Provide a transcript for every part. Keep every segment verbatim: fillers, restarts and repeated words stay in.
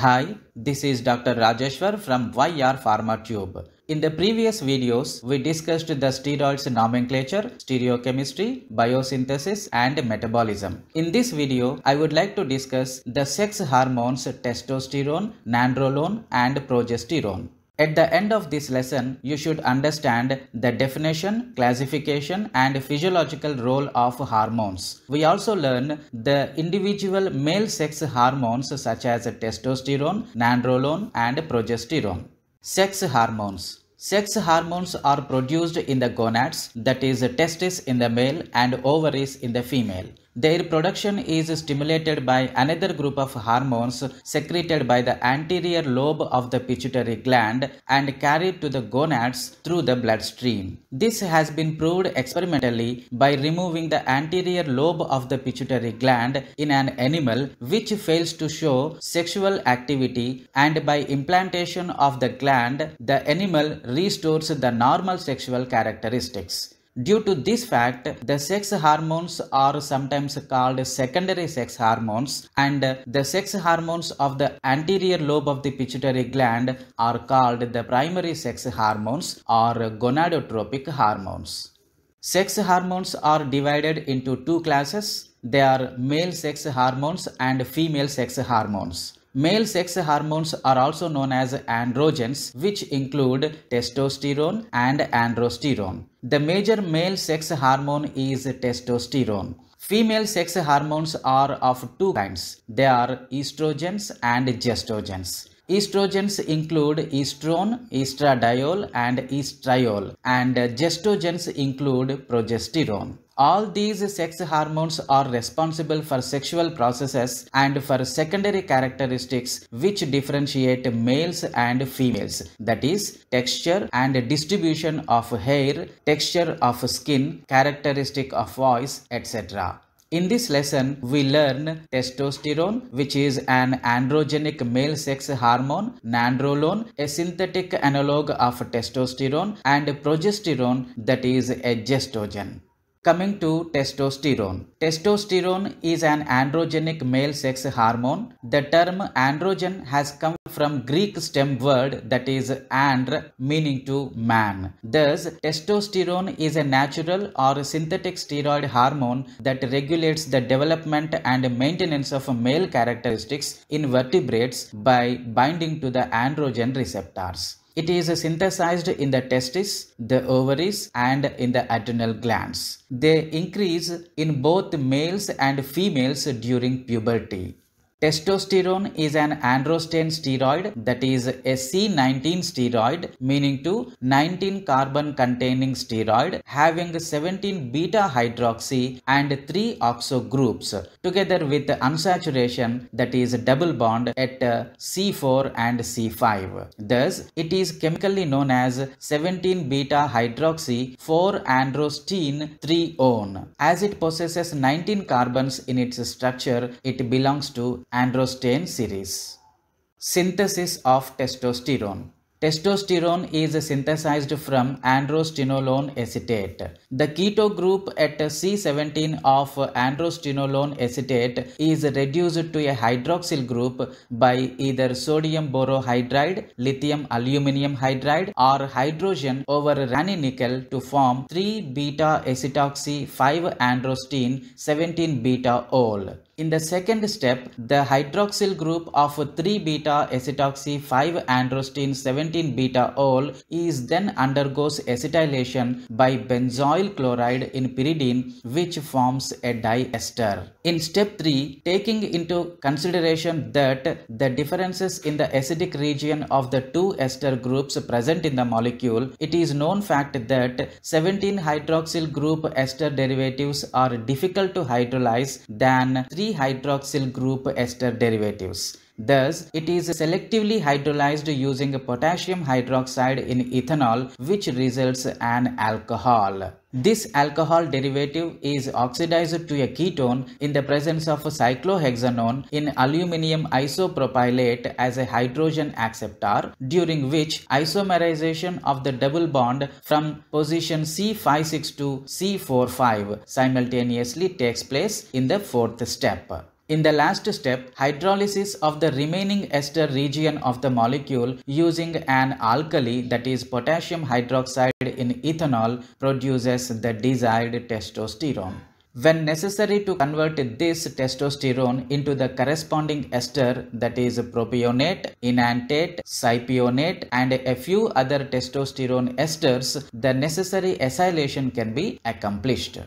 Hi, this is Doctor Rajeshwar from Y R PharmaTube. In the previous videos, we discussed the steroids nomenclature, stereochemistry, biosynthesis and metabolism. In this video, I would like to discuss the sex hormones testosterone, nandrolone and progesterone. At the end of this lesson, you should understand the definition, classification and physiological role of hormones. We also learn the individual male sex hormones such as testosterone, nandrolone and progesterone. Sex hormones. Sex hormones are produced in the gonads, that is testes in the male and ovaries in the female. Their production is stimulated by another group of hormones secreted by the anterior lobe of the pituitary gland and carried to the gonads through the bloodstream. This has been proved experimentally by removing the anterior lobe of the pituitary gland in an animal which fails to show sexual activity, and by implantation of the gland, the animal restores the normal sexual characteristics. Due to this fact, the sex hormones are sometimes called secondary sex hormones, and the sex hormones of the anterior lobe of the pituitary gland are called the primary sex hormones or gonadotropic hormones. Sex hormones are divided into two classes. They are male sex hormones and female sex hormones. Male sex hormones are also known as androgens, which include testosterone and androsterone. The major male sex hormone is testosterone. Female sex hormones are of two kinds. They are estrogens and gestogens. Estrogens include estrone, estradiol and estriol, and gestogens include progesterone. All these sex hormones are responsible for sexual processes and for secondary characteristics which differentiate males and females, that is, texture and distribution of hair, texture of skin, characteristic of voice, et cetera. In this lesson, we learn testosterone, which is an androgenic male sex hormone, nandrolone, a synthetic analog of testosterone, and progesterone, that is a gestogen. Coming to testosterone. Testosterone is an androgenic male sex hormone. The term androgen has come from Greek stem word, that is andr, meaning to man. Thus, testosterone is a natural or synthetic steroid hormone that regulates the development and maintenance of male characteristics in vertebrates by binding to the androgen receptors. It is synthesized in the testes, the ovaries, and in the adrenal glands. They increase in both males and females during puberty. Testosterone is an androstane steroid, that is a C nineteen steroid, meaning to nineteen carbon containing steroid having seventeen beta hydroxy and three oxo groups together with unsaturation, that is double bond at C four and C five. Thus, it is chemically known as seventeen beta hydroxy four androstene threone. As it possesses nineteen carbons in its structure, it belongs to androstane series. Synthesis of testosterone. Testosterone is synthesized from androstenolone acetate. The keto group at C seventeen of androstenolone acetate is reduced to a hydroxyl group by either sodium borohydride, lithium aluminum hydride or hydrogen over Raney nickel to form three beta acetoxy five androstene seventeen beta -ol. In the second step, the hydroxyl group of three beta acetoxy five androstene seventeen beta -ol is then undergoes acetylation by benzoyl chloride in pyridine, which forms a diester. In step three, taking into consideration that the differences in the acidic region of the two ester groups present in the molecule, it is known fact that seventeen hydroxyl group ester derivatives are difficult to hydrolyze than three hydroxyl group ester derivatives. Thus, it is selectively hydrolyzed using potassium hydroxide in ethanol, which results an alcohol. This alcohol derivative is oxidized to a ketone in the presence of cyclohexanone in aluminum isopropylate as a hydrogen acceptor, during which isomerization of the double bond from position C five six to C four five simultaneously takes place in the fourth step. In the last step, hydrolysis of the remaining ester region of the molecule using an alkali, that is potassium hydroxide in ethanol, produces the desired testosterone. When necessary to convert this testosterone into the corresponding ester, that is propionate, enantate, cypionate and a few other testosterone esters, the necessary acylation can be accomplished.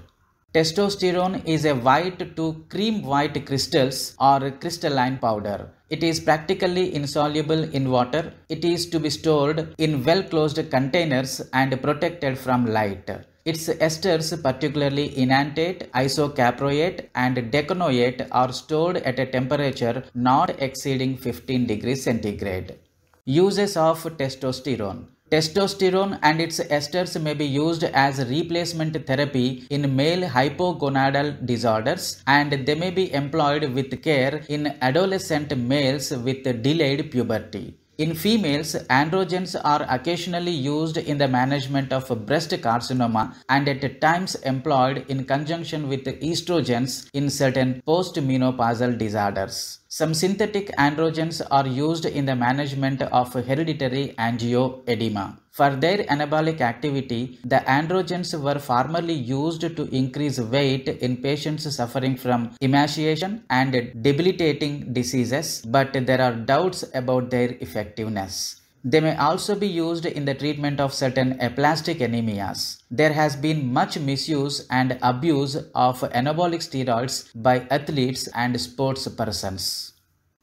Testosterone is a white to cream white crystals or crystalline powder. It is practically insoluble in water. It is to be stored in well-closed containers and protected from light. Its esters, particularly enantate, isocaproate and decanoate, are stored at a temperature not exceeding fifteen degrees centigrade. Uses of testosterone. Testosterone and its esters may be used as replacement therapy in male hypogonadal disorders, and they may be employed with care in adolescent males with delayed puberty. In females, androgens are occasionally used in the management of breast carcinoma and at times employed in conjunction with estrogens in certain postmenopausal disorders. Some synthetic androgens are used in the management of hereditary angioedema. For their anabolic activity, the androgens were formerly used to increase weight in patients suffering from emaciation and debilitating diseases, but there are doubts about their effectiveness. They may also be used in the treatment of certain aplastic anemias. There has been much misuse and abuse of anabolic steroids by athletes and sports persons.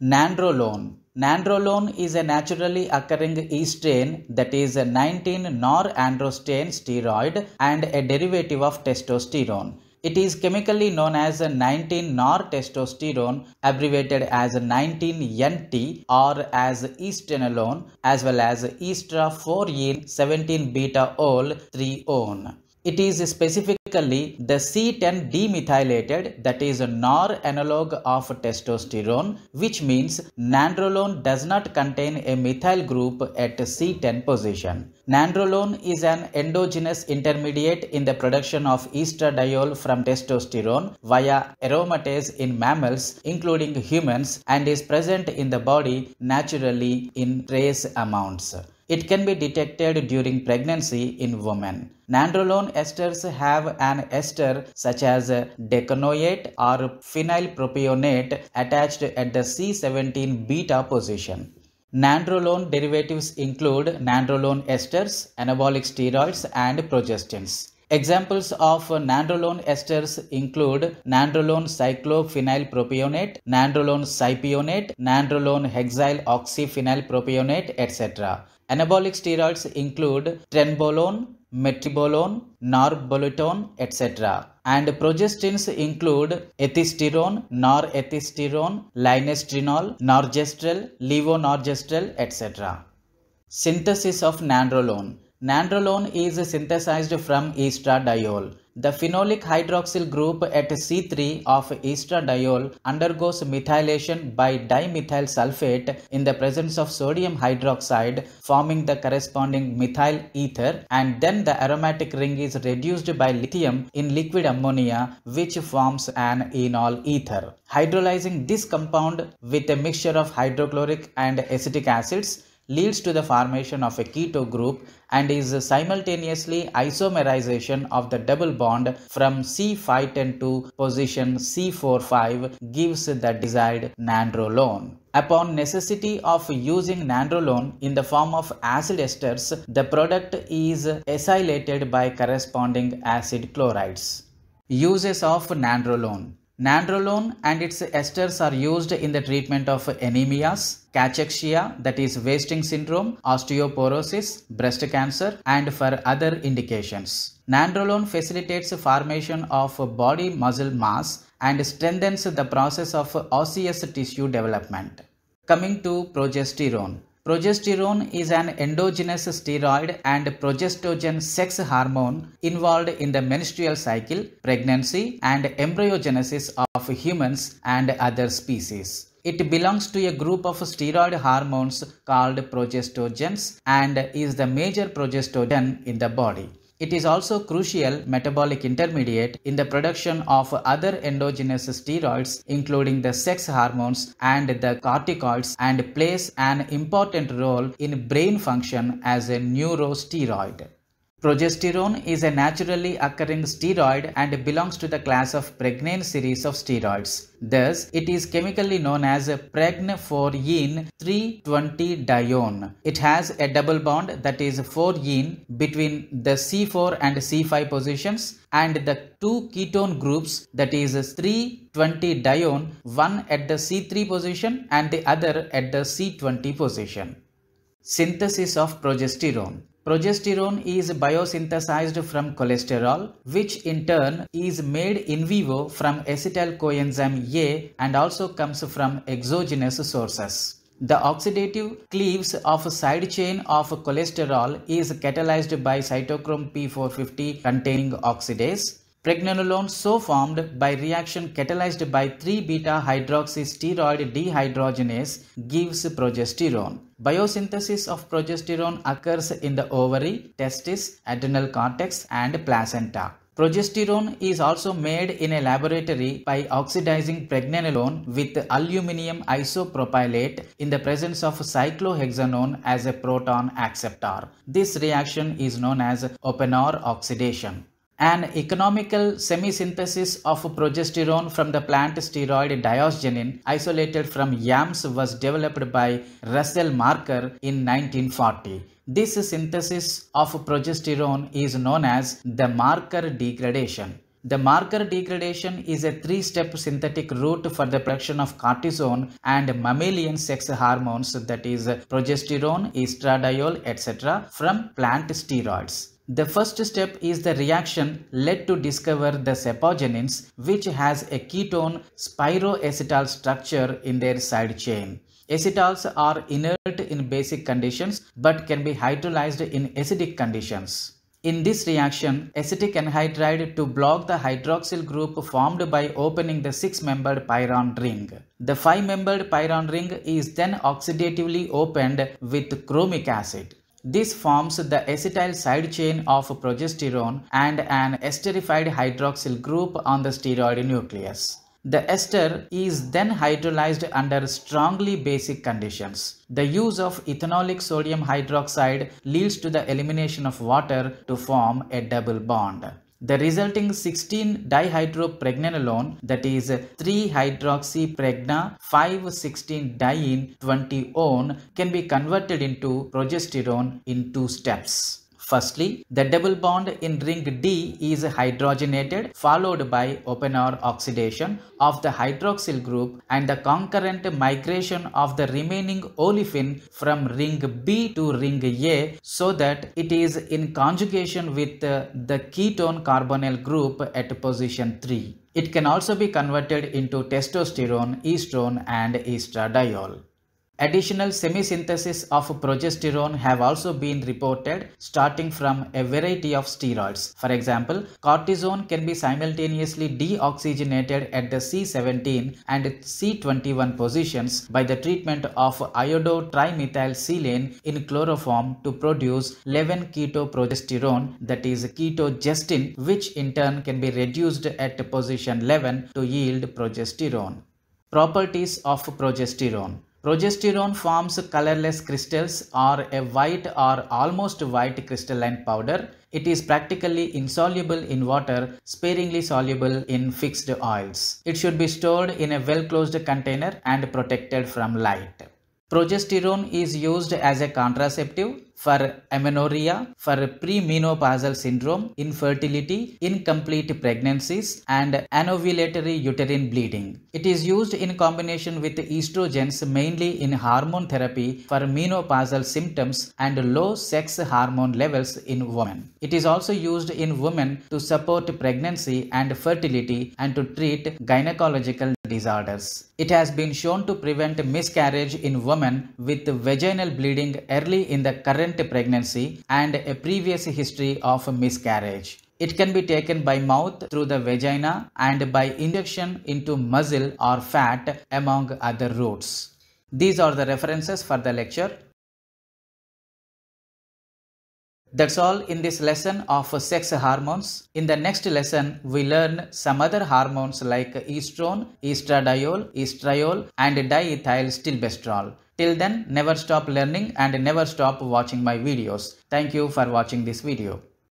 Nandrolone. Nandrolone is a naturally occurring estrane, that is a nineteen nor androstane steroid and a derivative of testosterone. It is chemically known as nineteen nor testosterone, abbreviated as nineteen N T, or as estradiol, as well as estra four ene seventeen beta ol three one. It is specifically the C ten demethylated, that is a nor analog of testosterone, which means nandrolone does not contain a methyl group at C ten position. Nandrolone is an endogenous intermediate in the production of estradiol from testosterone via aromatase in mammals, including humans, and is present in the body naturally in trace amounts. It can be detected during pregnancy in women. Nandrolone esters have an ester such as decanoate or phenylpropionate attached at the C seventeen beta position. Nandrolone derivatives include nandrolone esters, anabolic steroids, and progestins. Examples of nandrolone esters include nandrolone cyclophenylpropionate, nandrolone cypionate, nandrolone hexyl oxyphenylpropionate, et cetera. Anabolic steroids include trenbolone, metribolone, norbolitone, et cetera. And progestins include ethisterone, norethisterone, linestrinol, norgestrel, levonorgestrel, et cetera. Synthesis of nandrolone. Nandrolone is synthesized from estradiol. The phenolic hydroxyl group at C three of estradiol undergoes methylation by dimethyl sulfate in the presence of sodium hydroxide, forming the corresponding methyl ether, and then the aromatic ring is reduced by lithium in liquid ammonia, which forms an enol ether. Hydrolyzing this compound with a mixture of hydrochloric and acetic acids leads to the formation of a keto group and is simultaneously isomerization of the double bond from C five ten to position C four five gives the desired nandrolone. Upon necessity of using nandrolone in the form of acid esters, the product is acylated by corresponding acid chlorides. Uses of nandrolone. Nandrolone and its esters are used in the treatment of anemias, cachexia, that is wasting syndrome, osteoporosis, breast cancer, and for other indications. Nandrolone facilitates formation of body muscle mass and strengthens the process of osseous tissue development. Coming to progesterone. Progesterone is an endogenous steroid and progestogen sex hormone involved in the menstrual cycle, pregnancy, and embryogenesis of humans and other species. It belongs to a group of steroid hormones called progestogens and is the major progestogen in the body. It is also a crucial metabolic intermediate in the production of other endogenous steroids, including the sex hormones and the corticoids, and plays an important role in brain function as a neurosteroid. Progesterone is a naturally occurring steroid and belongs to the class of pregnane series of steroids. Thus, it is chemically known as pregnenolone three twenty dione. It has a double bond, that is four ene, between the C four and C five positions, and the two ketone groups, that is three twenty dione, one at the C three position and the other at the C twenty position. Synthesis of progesterone. Progesterone is biosynthesized from cholesterol, which in turn is made in vivo from acetyl coenzyme A and also comes from exogenous sources. The oxidative cleaves of a side chain of cholesterol is catalyzed by cytochrome P four fifty containing oxidase. Pregnenolone so formed by reaction catalyzed by three beta hydroxysteroid dehydrogenase gives progesterone. Biosynthesis of progesterone occurs in the ovary, testis, adrenal cortex, and placenta. Progesterone is also made in a laboratory by oxidizing pregnenolone with aluminum isopropylate in the presence of cyclohexanone as a proton acceptor. This reaction is known as Oppenor oxidation. An economical semisynthesis of progesterone from the plant steroid diosgenin isolated from yams was developed by Russell Marker in nineteen forty. This synthesis of progesterone is known as the Marker degradation. The Marker degradation is a three-step synthetic route for the production of cortisone and mammalian sex hormones, that is progesterone, estradiol, et cetera from plant steroids. The first step is the reaction led to discover the sapogenins, which has a ketone spiroacetal structure in their side chain. Acetals are inert in basic conditions but can be hydrolyzed in acidic conditions. In this reaction, acetic anhydride to block the hydroxyl group formed by opening the six-membered pyron ring. The five-membered pyron ring is then oxidatively opened with chromic acid. This forms the acetyl side chain of progesterone and an esterified hydroxyl group on the steroid nucleus. The ester is then hydrolyzed under strongly basic conditions. The use of ethanolic sodium hydroxide leads to the elimination of water to form a double bond. The resulting sixteen dihydropregnenolone, that is three hydroxypregna five sixteen diene twenty one, can be converted into progesterone in two steps. Firstly, the double bond in ring D is hydrogenated, followed by Oppenor oxidation of the hydroxyl group and the concurrent migration of the remaining olefin from ring B to ring A, so that it is in conjugation with the ketone carbonyl group at position three. It can also be converted into testosterone, estrone, and estradiol. Additional semisynthesis of progesterone have also been reported starting from a variety of steroids. For example, cortisone can be simultaneously deoxygenated at the C seventeen and C twenty one positions by the treatment of iodotrimethylsilane in chloroform to produce eleven keto progesterone, that is ketogestin, which in turn can be reduced at position eleven to yield progesterone. Properties of progesterone. Progesterone forms colorless crystals or a white or almost white crystalline powder. It is practically insoluble in water, sparingly soluble in fixed oils. It should be stored in a well-closed container and protected from light. Progesterone is used as a contraceptive for amenorrhea, for premenopausal syndrome, infertility, incomplete pregnancies, and anovulatory uterine bleeding. It is used in combination with estrogens, mainly in hormone therapy for menopausal symptoms and low sex hormone levels in women. It is also used in women to support pregnancy and fertility and to treat gynecological disorders. It has been shown to prevent miscarriage in women with vaginal bleeding early in the current pregnancy and a previous history of miscarriage. It can be taken by mouth through the vagina and by injection into muscle or fat, among other routes. These are the references for the lecture. That's all in this lesson of sex hormones. In the next lesson, we learn some other hormones like estrone, estradiol, estriol and diethylstilbestrol. Till then, never stop learning and never stop watching my videos. Thank you for watching this video.